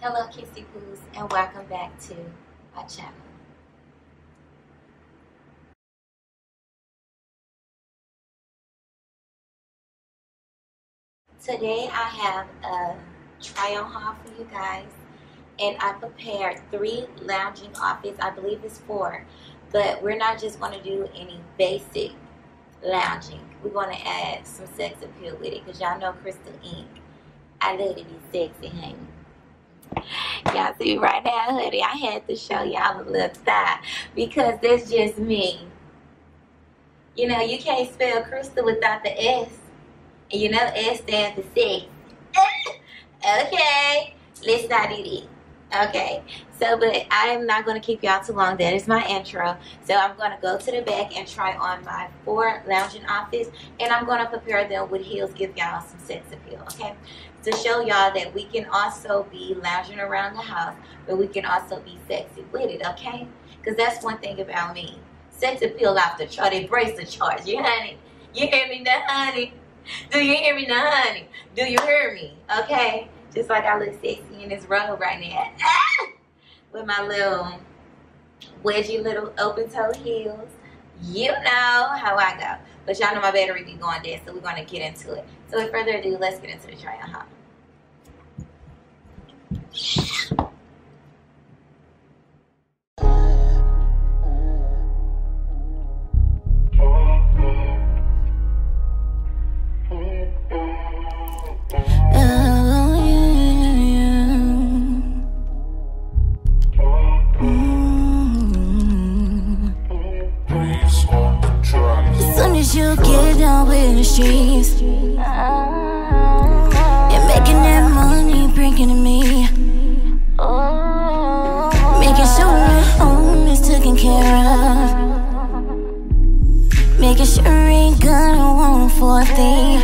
Hello Kissy Poos, and welcome back to my channel. Today I have a try on haul for you guys, and I prepared 3 lounging outfits. I believe it's 4, but we're not just going to do any basic lounging. We're going to add some sex appeal with it, because y'all know Crystal Ink, I love to be sexy, honey. Y'all see me right now, honey. I had to show y'all a little thigh because that's just me. You know, you can't spell Crystal without the S. And you know S stands for sex. Okay, let's not do it. Okay, so but I am not going to keep y'all too long. That is my intro. So I'm going to go to the back and try on my 4 lounging outfits, and I'm going to prepare them with heels, give y'all some sex appeal, okay? To show y'all that we can also be lounging around the house, but we can also be sexy with it, okay? Because that's one thing about me. Sex appeal off the chart, it breaks the charts. You honey, you hear me now, honey? Do you hear me now, honey? Do you hear me? Okay? Just like I look sexy in this robe right now. Ah! With my little wedgie little open toe heels. You know how I go. But y'all know my battery be going dead, so we're going to get into it. So with further ado, let's get into the try on haul. Streets. You're making that money, bringing to me. Making sure my home is taken care of. Making sure ain't gonna want for a thing.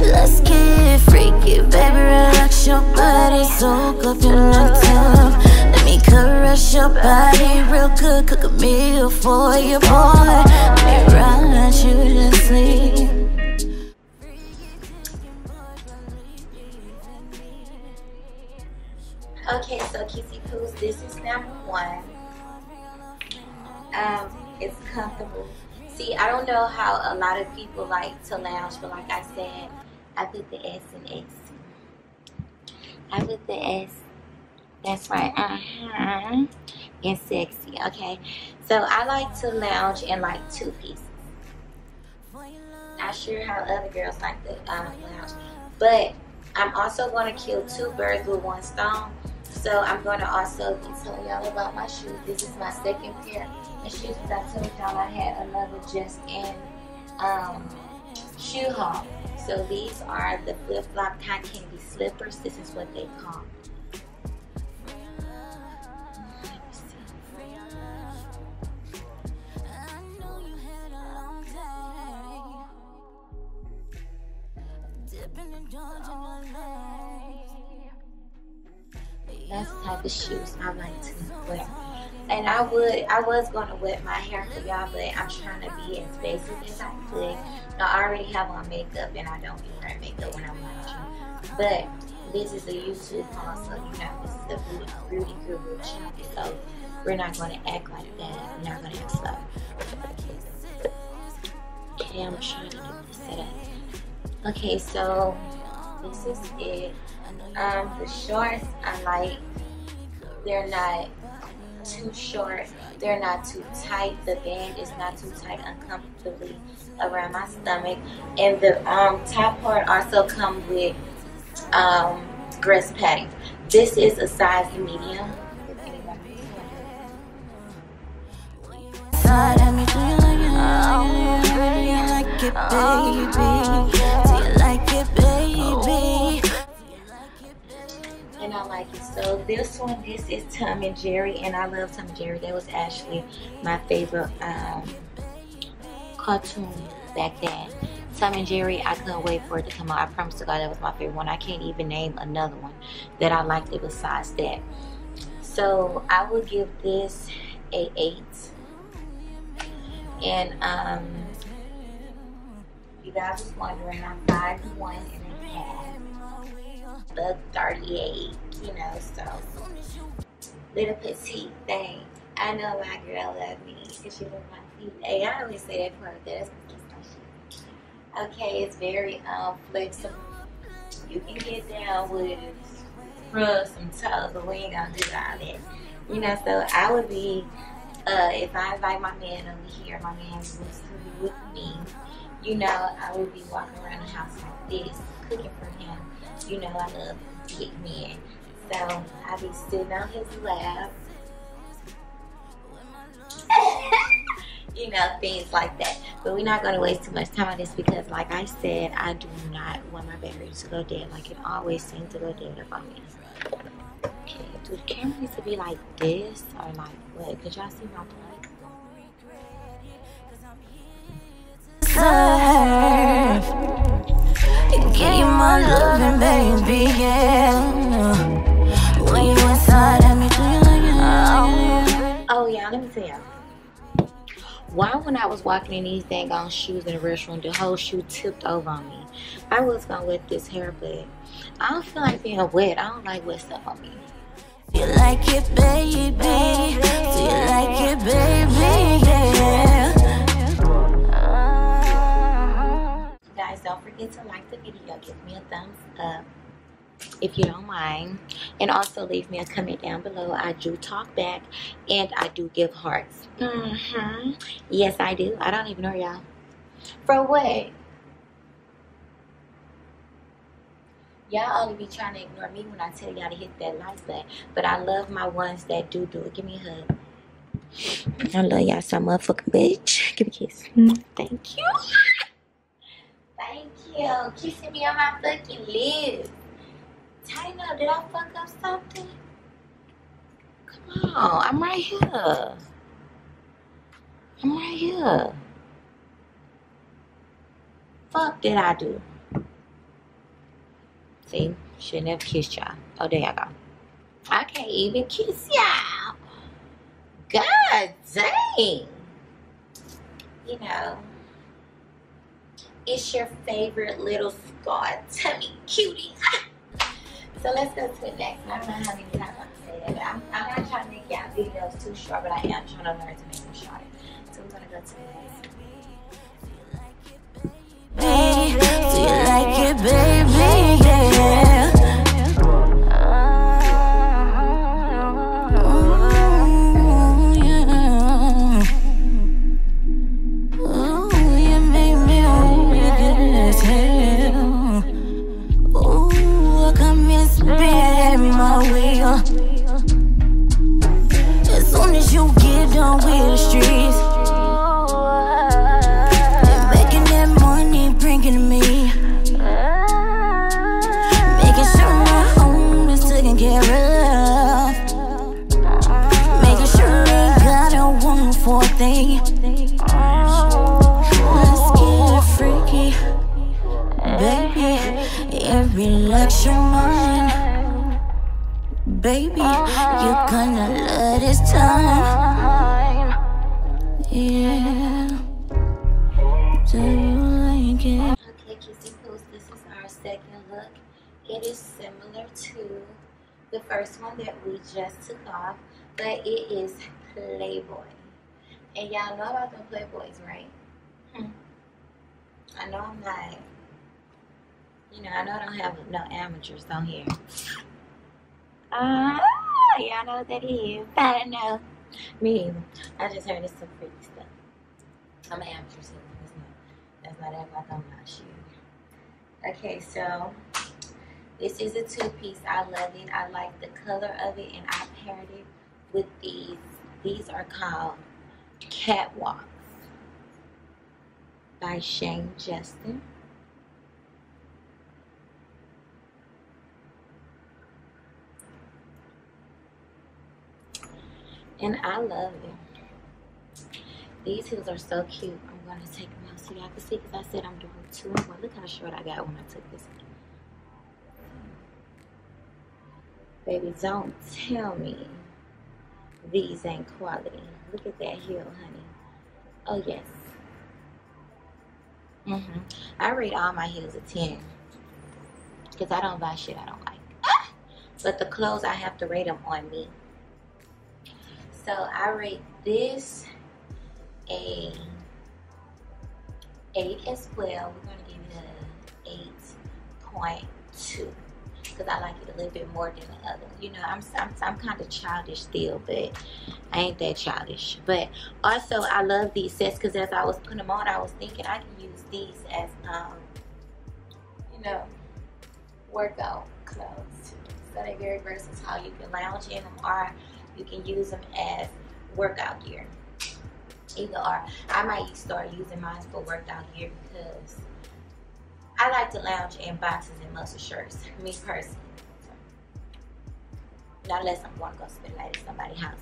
Let's get freaky, baby, relax your body. Soak up in the tub. Let me caress your body real good. Cook a meal for you, boy. Let me ride you to sleep. Okay, so Kissy Poos, this is number 1. It's comfortable. See, I don't know how a lot of people like to lounge, but like I said, I put the S in X. I put the S. That's right, and sexy, okay? So I like to lounge in like 2 pieces. Not sure how other girls like to lounge, but I'm also going to kill 2 birds with 1 stone. So I'm going to also be telling y'all about my shoes. This is my 2nd pair of shoes. I told y'all I had another just-in shoe haul. So these are the flip-flop cotton candy slippers. This is what they call. That's the type of shoes I like to wear. And I was gonna wet my hair for y'all, but I'm trying to be as basic as I could. Now I already have on makeup, and I don't be wearing makeup when I'm watching. But this is a YouTube haul, so you know this is a beauty guru channel. So we're not gonna act like that. We're not gonna act slow. Okay, I'm trying to get this set up. Okay, so this is it. The shorts I like. They're not too short. They're not too tight. The band is not too tight, uncomfortably around my stomach. And the top part also comes with breast padding. This is a size medium. If anybody and I like it. So this is Tom and Jerry, and I love Tom and Jerry. That was actually my favorite cartoon back then. Tom and Jerry, I couldn't wait for it to come out. I promise to God, that was my favorite one. I can't even name another one that I liked it besides that. So I will give this a 8. And you guys was wondering, I'm 5'1.5", bug 38, you know, so little petite thing. I know my girl loves me because she loves my feet. Hey, I only say that for her. That's just my shit. Okay, it's very flexible. You can get down with rub some toes, but we ain't gonna do all that. You know, so I would be, if I invite my man over here, my man wants to be with me, you know, I would be walking around the house like this, cooking for him. You know, I love big men. So I'd be sitting on his lap. You know, things like that. But we're not going to waste too much time on this because, like I said, I do not want my battery to go dead. Like, it always seems to go dead up on me. Okay, do the camera need to be like this or like what? Could y'all see my plug? You can give you my loving, baby, yeah. When you inside at me, do you like it? Oh, yeah, let me tell y'all. Why when I was walking in these dang on shoes in the restroom, the whole shoe tipped over on me. I was gonna wet this hair, but I don't feel like being wet. I don't like wet stuff on me. You like it, baby? Do you like it, baby? Yeah. You guys, don't forget to like the video. Give me a thumbs up if you don't mind, and also leave me a comment down below. I do talk back and I do give hearts. Yes, I do. I don't even know y'all for what. Y'all only be trying to ignore me when I tell y'all to hit that like button, but I love my ones that do it. Give me a hug. I love y'all so motherfucking bitch. Give me a kiss. Thank you. Thank you. Kissing me on my fucking lips. Tina, did I fuck up something? Come on, I'm right here. I'm right here. Fuck did I do? See, shouldn't have kissed y'all. Oh, there y'all go. I can't even kiss y'all. God dang. You know, it's your favorite little scar tummy cutie. So let's go to the next one. I don't know how many times I'm going to say that, but I'm not trying to make y'all videos too short, but I am trying to learn to make them shorter. So we're going to go to the next one. Do you like it, baby? Yeah. Relax your mind, baby. You're gonna love this time. Yeah. Do you like it? Okay, kissy poos. This is our second look. It is similar to the first one that we just took off, but it is Playboy. And y'all know about the Playboys, right? I know I'm not. You know, I know I don't have no amateurs on here. Y'all know what that is. I don't know. Me either. I just heard it's some freaky stuff. I'm an amateur, so that's not that like I'm not shooting. Okay, so this is a two-piece. I love it. I like the color of it, and I paired it with these. These are called Catwalks by Shane Justin. And I love it. These heels are so cute. I'm going to take them out so y'all can see because I said I'm doing 2 in 1. Look how short I got when I took this one. Baby, don't tell me these ain't quality. Look at that heel, honey. Oh, yes. Mm-hmm. I rate all my heels a 10 because I don't buy shit I don't like. But the clothes, I have to rate them on me. So I rate this a 8 as well. We're going to give it an 8.2 because I like it a little bit more than the other. You know, I'm kind of childish still, but I ain't that childish. But also, I love these sets because as I was putting them on, I was thinking I can use these as, you know, workout clothes. So they're very versatile. You can lounge in them or you can use them as workout gear. Either or. I might start using mine for workout gear because I like to lounge in boxes and muscle shirts, me personally. Not unless I'm going to go spend the night at somebody's house.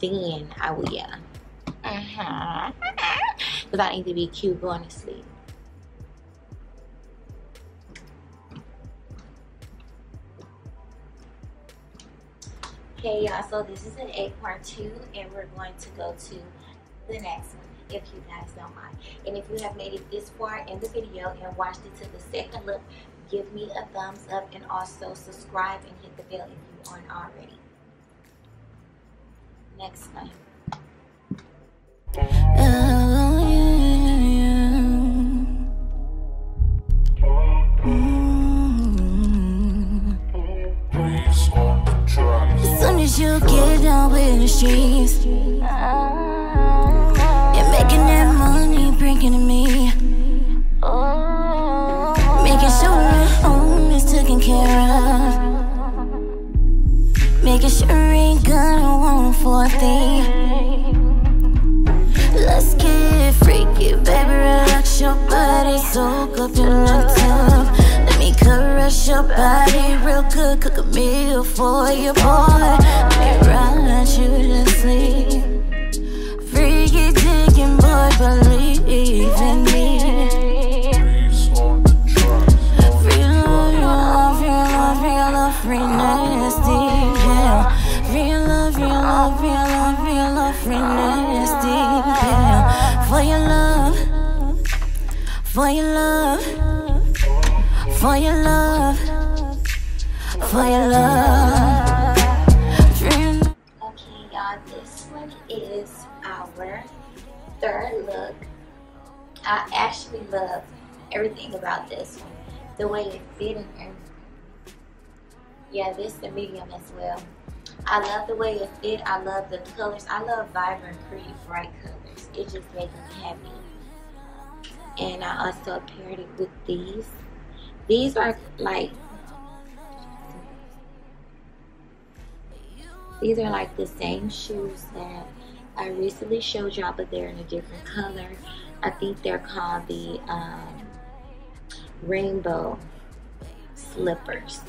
Then I will yell. Uh-huh. Because I need to be cute going to sleep. Okay, y'all, so this is an 8.2, and we're going to go to the next one, if you guys don't mind. And if you have made it this far in the video and watched it to the second look, give me a thumbs up and also subscribe and hit the bell if you aren't already. Next one. You get out with the streets, you're making that money, bringing to me, making sure my home is taken care of, making sure ain't gonna want for a thing. Let's get freaky, baby, relax your body, soak up the night tub. Caress your body real good, cook a meal for your boy. Let me ride you to sleep. Freaky digging boy, believe in me. Free love, real love, real love, real love, free nasty, yeah. Real love, real love, real love, real love, free nasty, yeah. For your love, for your love. For your love, for your love. Okay, y'all, this one is our third look. I actually love everything about this one. The way it's fitting her. Yeah, this is the medium as well. I love the way it fit. I love the colors. I love vibrant, pretty, bright colors. It just makes me happy. And I also paired it with these. These are like, these are like the same shoes that I recently showed y'all, but they're in a different color. I think they're called the rainbow slippers.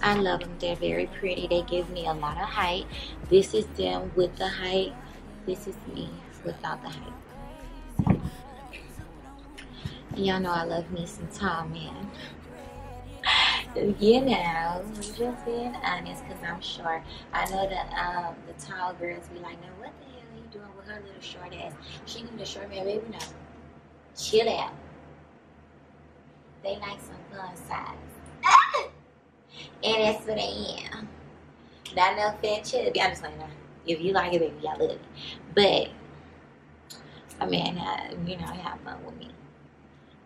I love them. They're very pretty. They give me a lot of height. This is them with the height. This is me without the height. Y'all know I love me some tall men. You know, just being honest, because I'm short. I know that the tall girls be like, now what the hell are you doing with her little short ass? She need a short man, baby. No. Chill out. They like some fun size. And that's what I am. Not no fat chubby. I'm just like, if you like it, baby, y'all love it. But, I mean, you know, have fun with me.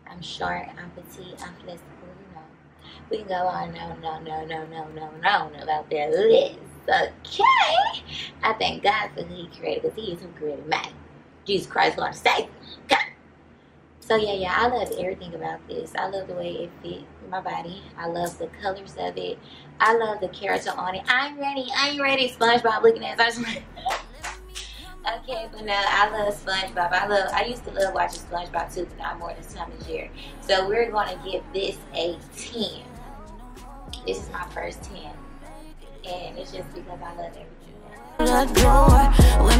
I'm short, I'm petite, I'm flexible, you know. We can go on, no about that list. Okay? I thank God for who He created, because He is who created me. Jesus Christ, Lord, save me. So yeah, I love everything about this. I love the way it fits my body. I love the colors of it. I love the character on it. I'm ready. SpongeBob looking at us. Okay, but now I love SpongeBob. I used to love watching SpongeBob too, but now I'm more than Tom and Jerry. So we're gonna give this a 10. This is my first 10. And it's just because I love everything. With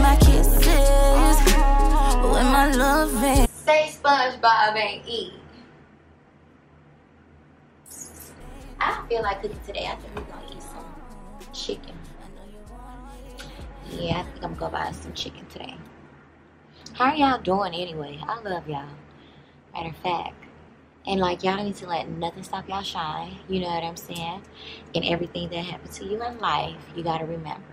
my kisses, with my loving. Say SpongeBob ain't eat. I don't feel like cooking today. I think we're going to eat some chicken. Yeah, I think I'm going to buy some chicken today. How are y'all doing anyway? I love y'all. Matter of fact. And like, y'all need to let nothing stop y'all shine. You know what I'm saying? And everything that happened to you in life, you got to remember.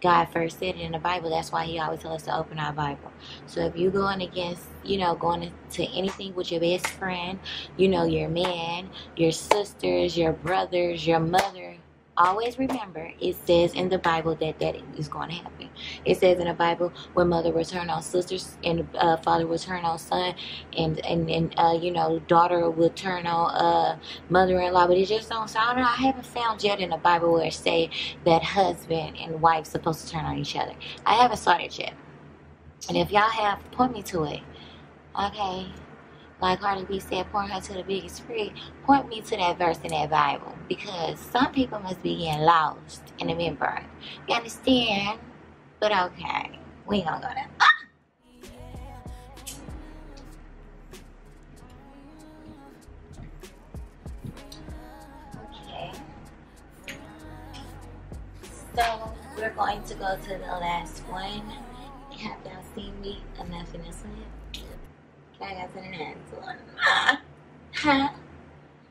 God first said it in the Bible. That's why he always tells us to open our Bible. So if you're going against, you know, going into anything with your best friend, you know, your man, your sisters, your brothers, your mother, always remember it says in the Bible that that is going to happen. It says in the Bible when mother will turn on sisters and father will turn on son and you know, daughter will turn on mother-in-law. But it just don't sound. I haven't found yet in the Bible where it say that husband and wife supposed to turn on each other. I haven't saw that yet. And if y'all have, point me to it. Okay. Like Cardi B said, point her to the biggest freak. Point me to that verse in that Bible. Because some people must be getting lost in the midbrain. You understand? But okay. We ain't gonna go there. Ah! Okay. So, we're going to go to the last one. Have y'all seen me? I'm not finishing it. Can I go to the next one? Huh? Can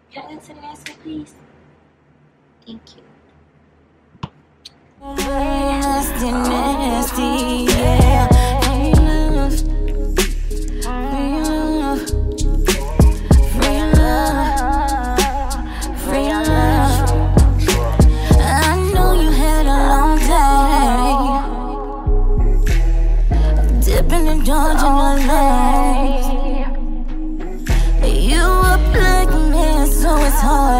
I go to the next one, please? Thank you. Nasty, nasty, yeah.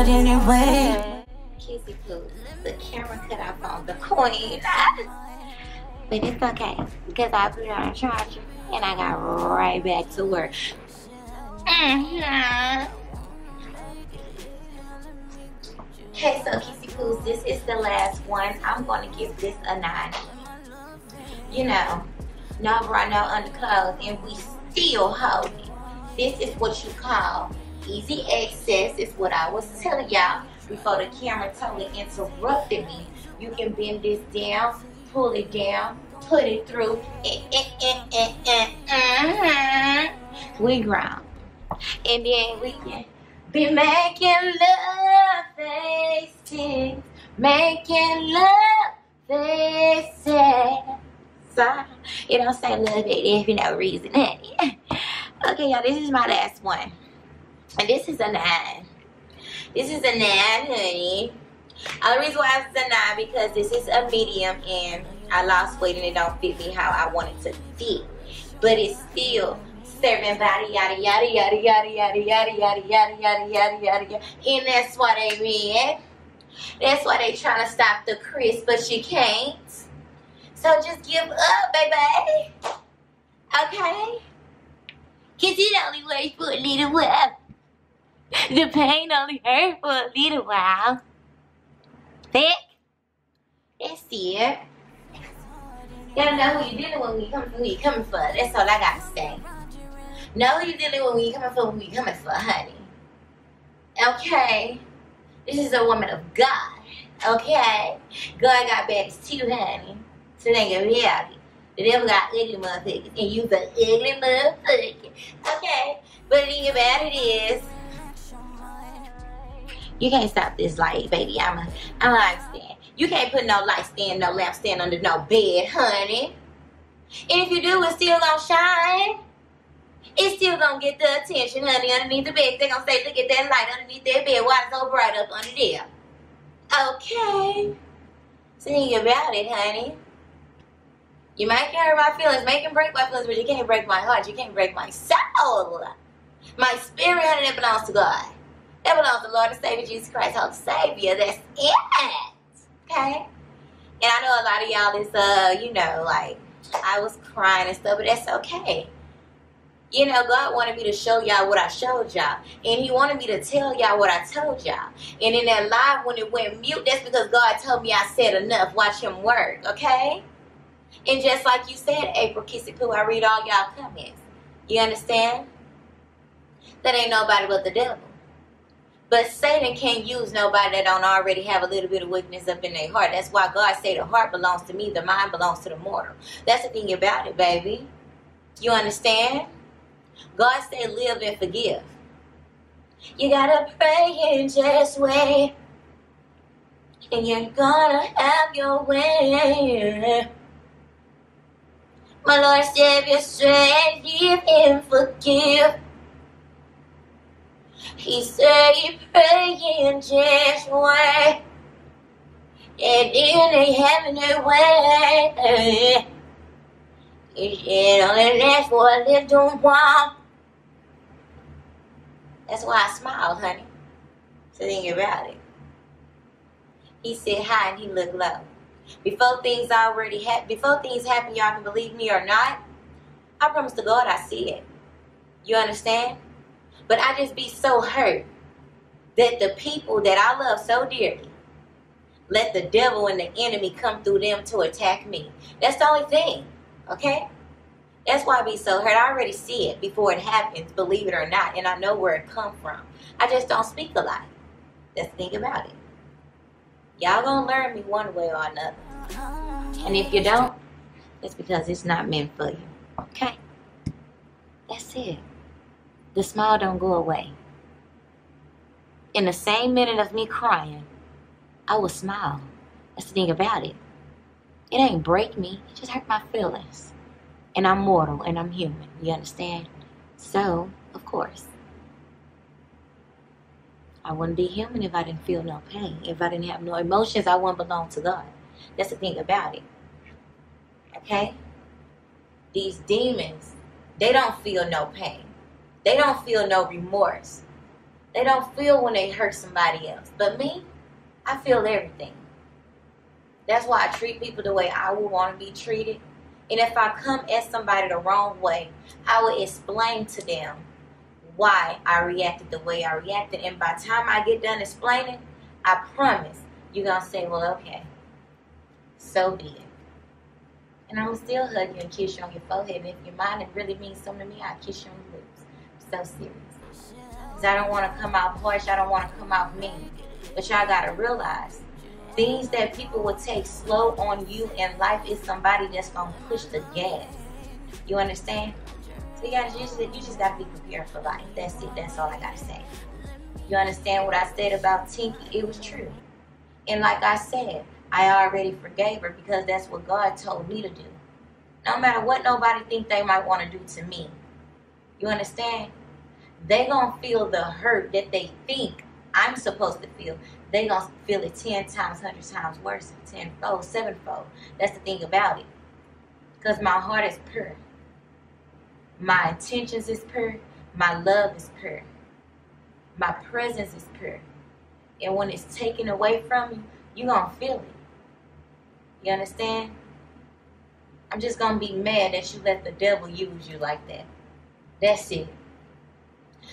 Anyway, Kizzy Poo, the camera cut off on the queen. But it's okay, because I put it on a charger and I got right back to work. Okay, so Kizzy Poo, this is the last one. I'm going to give this a 9. You know, no bra, no underclothes, and we still hold it. This is what you call easy access, is what I was telling y'all before the camera totally interrupted me. You can bend this down, pull it down, put it through. We grown. And then we can be making love faces. Making love faces. Sorry. It don't say love it for no reason. Okay, y'all, this is my last one. And this is a 9. This is a 9, honey. Only reason why it's a 9 because this is a medium and I lost weight and it don't fit me how I want it to fit. But it's still serving body, yada, yada, yada, yada, yada, yada, yada, yada, yada, yada, yada, yada. And that's why they red. That's why they trying to stop the crisp, but you can't. So just give up, baby. Okay? Because it only works for a little while. The pain only hurt for a little while. Thick. That's it. You gotta know who you're dealing with when you come, who you coming for. That's all I gotta say. Know who you're dealing with when you coming for, who you coming for, honey. Okay? This is a woman of God. Okay? God got baddies too, honey. So they get reality. The devil got ugly motherfuckers. And you the ugly motherfucker. Okay? But it ain't bad, it is. You can't stop this light, baby. I'm a light stand. You can't put no light stand, no lamp stand under no bed, honey. And if you do, it's still gonna shine. It's still gonna get the attention, honey, underneath the bed. They're gonna say, look at that light underneath that bed. Why it's so bright up under there? Okay. Think about it, honey. You might hurt my feelings, make and break my feelings, but you can't break my heart. You can't break my soul. My spirit, honey, that belongs to God. That belongs to the Lord and Savior Jesus Christ, our Savior. That's it. Okay? And I know a lot of y'all is, you know, like, I was crying and stuff, but that's okay. You know, God wanted me to show y'all what I showed y'all. And he wanted me to tell y'all what I told y'all. And in that live, when it went mute, that's because God told me I said enough. Watch him work, okay? And just like you said, April Kissy Poo, I read all y'all comments. You understand? That ain't nobody but the devil. But Satan can't use nobody that don't already have a little bit of wickedness up in their heart. That's why God said the heart belongs to me, the mind belongs to the mortal. That's the thing about it, baby. You understand? God said live and forgive. You gotta pray and just wait. And you're gonna have your way. My Lord, Savior, strength, give and forgive. He said he praying just way, and then they having their way. He said only last for a little while. That's why I smiled, honey. So think about it. He said high and he looked low. Before things happen, y'all can believe me or not. I promise to God I see it. You understand? But I just be so hurt that the people that I love so dearly let the devil and the enemy come through them to attack me. That's the only thing, okay? That's why I be so hurt. I already see it before it happens, believe it or not, and I know where it come from. I just don't speak a lot. Let's think about it. Y'all gonna learn me one way or another. And if you don't, it's because it's not meant for you, okay? That's it. The smile don't go away. In the same minute of me crying, I will smile. That's the thing about it. It ain't break me. It just hurt my feelings. And I'm mortal and I'm human. You understand? So, of course, I wouldn't be human if I didn't feel no pain. If I didn't have no emotions, I wouldn't belong to God. That's the thing about it. Okay? These demons, they don't feel no pain. They don't feel no remorse. They don't feel when they hurt somebody else. But me, I feel everything. That's why I treat people the way I would want to be treated. And if I come at somebody the wrong way, I will explain to them why I reacted the way I reacted. And by the time I get done explaining, I promise you're going to say, well, okay, so be it. And I'm going to still hug you and kiss you on your forehead. And if your mind really means something to me, I'll kiss you on your lips. So serious. Because I don't want to come out harsh. I don't want to come out mean. But y'all got to realize, things that people will take slow on you in life is somebody that's going to push the gas. You understand? So you just got to be prepared for life. That's it. That's all I got to say. You understand what I said about Tinky? It was true. And like I said, I already forgave her because that's what God told me to do. No matter what nobody think they might want to do to me. You understand? They gonna feel the hurt that they think I'm supposed to feel. They gonna feel it 10 times, 100 times worse, 10-fold, 7-fold. That's the thing about it. Because my heart is pure. My intentions is pure. My love is pure. My presence is pure. And when it's taken away from you, you gonna feel it. You understand? I'm just gonna be mad that you let the devil use you like that. That's it.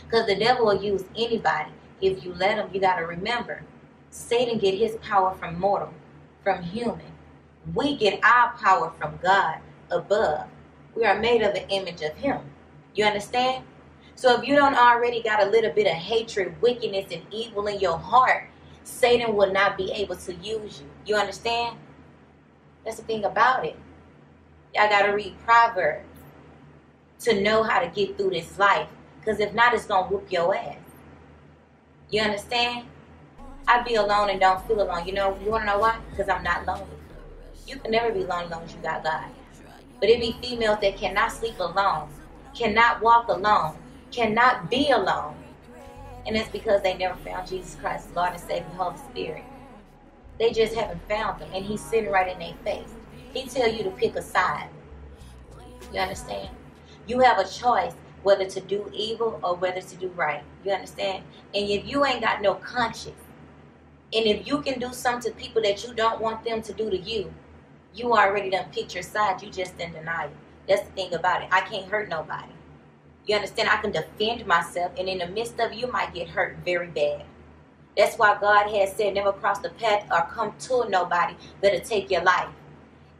Because the devil will use anybody if you let him. You got to remember, Satan get his power from mortal, from human. We get our power from God above. We are made of the image of him. You understand? So if you don't already got a little bit of hatred, wickedness, and evil in your heart, Satan will not be able to use you. You understand? That's the thing about it. Y'all got to read Proverbs to know how to get through this life. Because if not, it's going to whoop your ass. You understand? I be alone and don't feel alone. You know, you want to know why? Because I'm not lonely. You can never be lonely as long as you got God. But it be females that cannot sleep alone, cannot walk alone, cannot be alone. And that's because they never found Jesus Christ, Lord and Savior, the Holy Spirit. They just haven't found him. And he's sitting right in their face. He tell you to pick a side. You understand? You have a choice whether to do evil or whether to do right. You understand? And if you ain't got no conscience, and if you can do something to people that you don't want them to do to you, you already done picked your side. You just in denial. That's the thing about it. I can't hurt nobody. You understand? I can defend myself, and in the midst of you might get hurt very bad. That's why God has said never cross the path or come to nobody that'll take your life.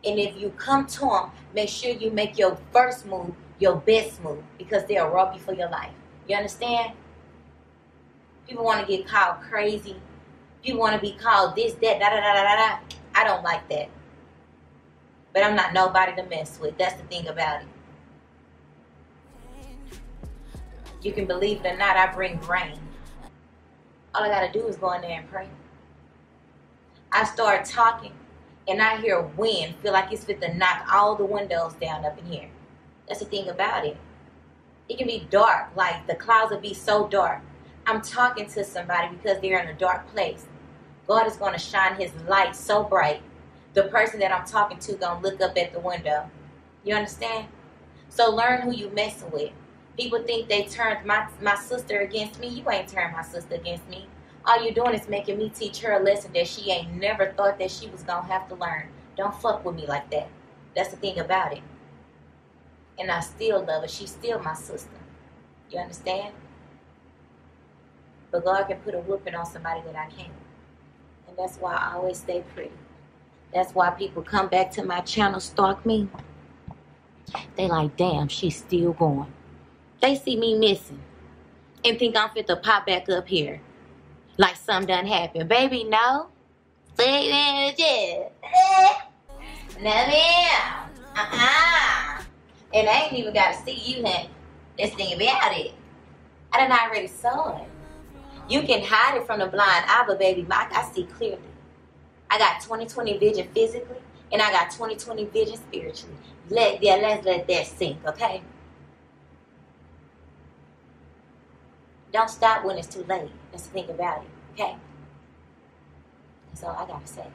And if you come to them, make sure you make your first move your best move, because they'll rob you for your life. You understand? People want to get called crazy. People want to be called this, that, da, da, da, da, da. I don't like that. But I'm not nobody to mess with. That's the thing about it. You can believe it or not, I bring rain. All I gotta do is go in there and pray. I start talking and I hear wind, feel like it's fit to knock all the windows down up in here. That's the thing about it. It can be dark, like the clouds will be so dark. I'm talking to somebody because they're in a dark place. God is gonna shine his light so bright, the person that I'm talking to gonna look up at the window. You understand? So learn who you messing with. People think they turned my sister against me. You ain't turned my sister against me. All you're doing is making me teach her a lesson that she ain't never thought that she was going to have to learn. Don't fuck with me like that. That's the thing about it. And I still love her. She's still my sister. You understand? But God can put a whooping on somebody that I can't. And that's why I always stay pretty. That's why people come back to my channel, stalk me. They like, damn, she's still going. They see me missing and think I'm fit to pop back up here like something done happened. Baby, no. Baby, yeah. And I ain't even got to see you, honey. This thing about it. I done already saw it. You can hide it from the blind eye, but baby, I see clearly. I got 20/20 vision physically, and I got 20/20 vision spiritually. Let's let that sink, okay? Don't stop when it's too late. That's the thing about it, okay? That's all I got to say.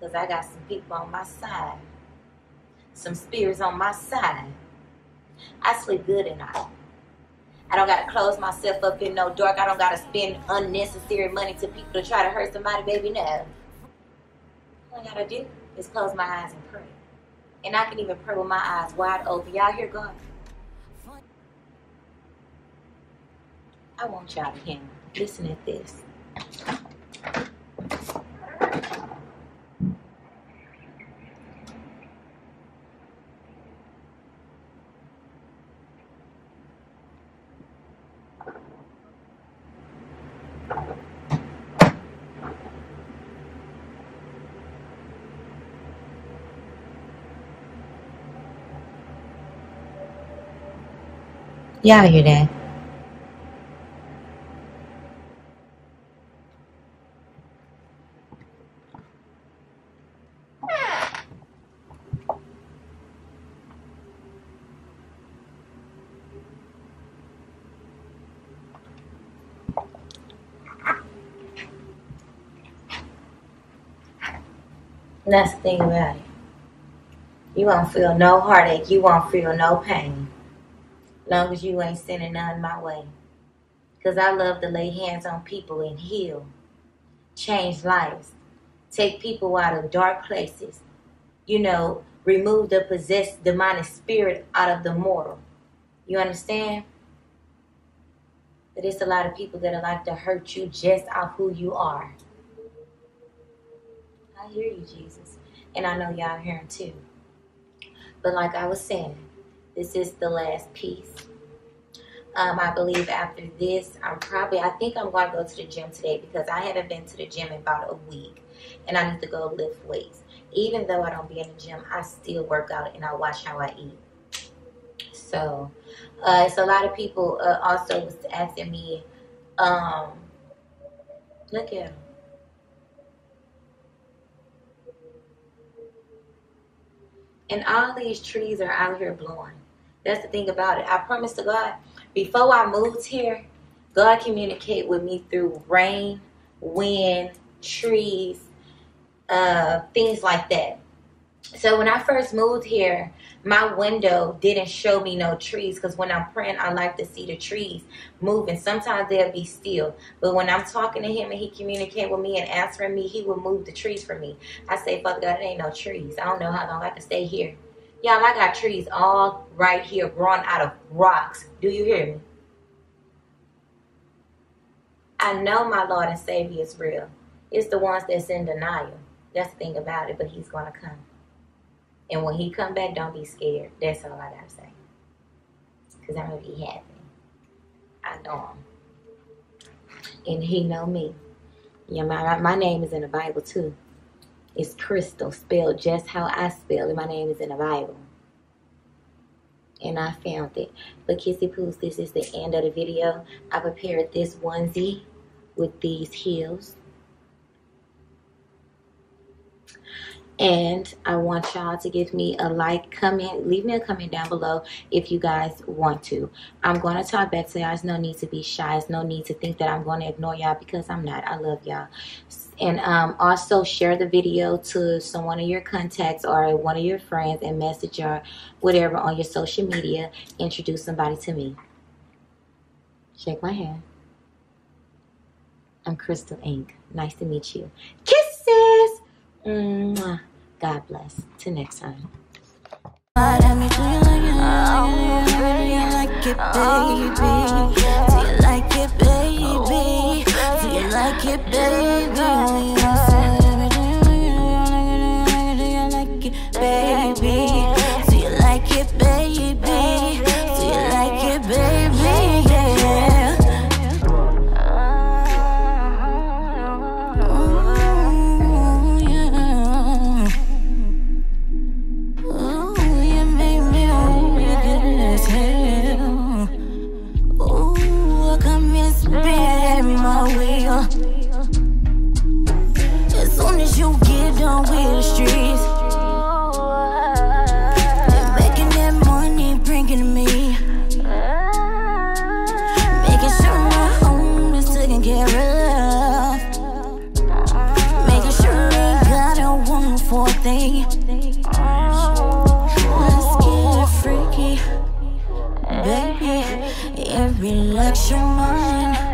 Because I got some people on my side. Some spirits on my side. I sleep good at night. I don't got to close myself up in no dark. I don't got to spend unnecessary money to people to try to hurt somebody, baby, no. All I got to do is close my eyes and pray. And I can even pray with my eyes wide open. Y'all hear God? I want y'all to hear me. Listen at this. Y'all hear that? And that's the thing about it. You won't feel no heartache. You won't feel no pain. Long as you ain't sending none my way. Because I love to lay hands on people and heal. Change lives. Take people out of dark places. You know, remove the possessed demonic spirit out of the mortal. You understand? But it's a lot of people that are like to hurt you just off who you are. I hear you, Jesus, and I know y'all hear him too. But like I was saying, this is the last piece. I believe after this, I think I'm going to go to the gym today because I haven't been to the gym in about a week, and I need to go lift weights. Even though I don't be in the gym, I still work out and I watch how I eat. So, it's a lot of people also was asking me, look at him. And all these trees are out here blowing. That's the thing about it. I promise to God, before I moved here, God communicated with me through rain, wind, trees, things like that. So when I first moved here, my window didn't show me no trees because when I'm praying, I like to see the trees moving. Sometimes they'll be still. But when I'm talking to him and he communicates with me and answering me, he will move the trees for me. I say, Father God, it ain't no trees. I don't know how long I can stay here. Y'all, I got trees all right here growing out of rocks. Do you hear me? I know my Lord and Savior is real. It's the ones that's in denial. That's the thing about it, but he's going to come. And when he come back, don't be scared. That's all I gotta say. Because I'm gonna be happy. I know him. and he know me. Yeah, my name is in the Bible too. It's Crystal, spelled just how I spell it. My name is in the Bible. And I found it. But Kissy Poos, this is the end of the video. I prepared this onesie with these heels. And I want y'all to give me a like, comment, leave me a comment down below if you guys want to. I'm going to talk back to y'all. There's no need to be shy. There's no need to think that I'm going to ignore y'all, because I'm not. I love y'all. And also share the video to someone of your contacts or one of your friends, and message or whatever on your social media. Introduce somebody to me. Shake my hand. I'm Crystal Ink. Nice to meet you. Kisses! Mwah. God bless. Till next time. Relax your mind.